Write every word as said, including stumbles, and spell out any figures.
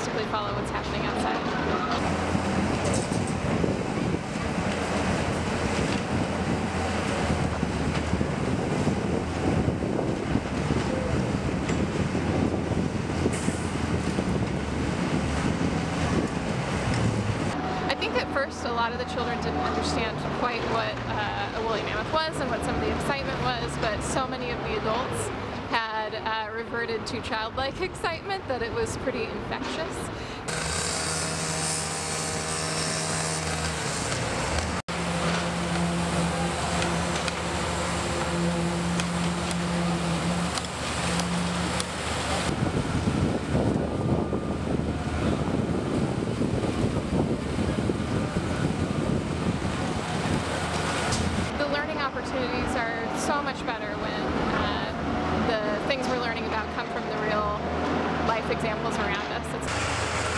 realistically follow what's happening outside. At first, a lot of the children didn't understand quite what uh, a woolly mammoth was and what some of the excitement was, but so many of the adults had uh, reverted to childlike excitement that it was pretty infectious. Opportunities are so much better when uh, the things we're learning about come from the real life examples around us. It's